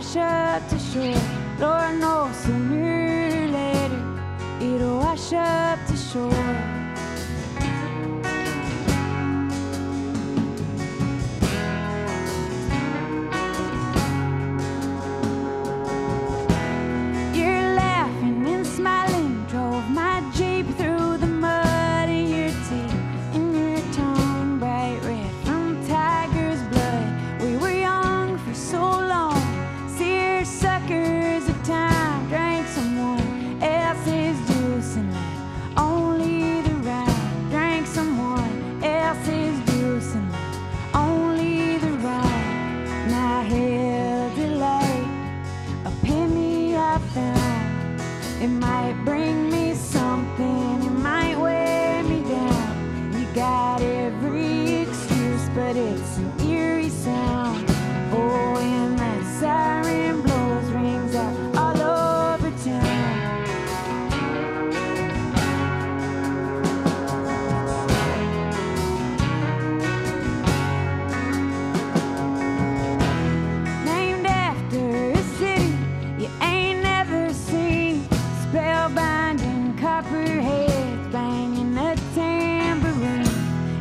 wash up to shore. Lord knows sooner or later it'll wash up to shore. You're laughing and smiling, drove my Jeep through the mud of your teeth, and your tongue bright red from tiger's blood. We were young for so long, seersuckers of time, drank someone else's juice and left only the right. Drank someone else's juice and left only the right. And I held the light, a penny I found. It might bring me something, it might wear me down. You got every excuse, but it's an eerie sound. Oh, and that siren blows, rings out all over town. Named after a city you ain't never seen, spellbound and copperheads banging a tambourine.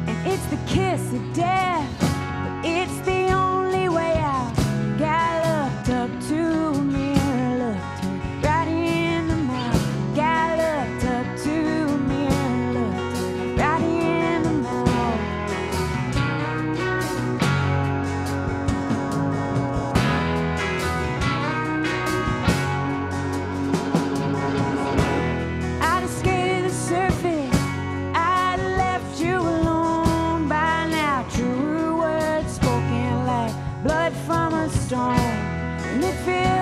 And it's the kiss of death, but it's the from a stone, and it feels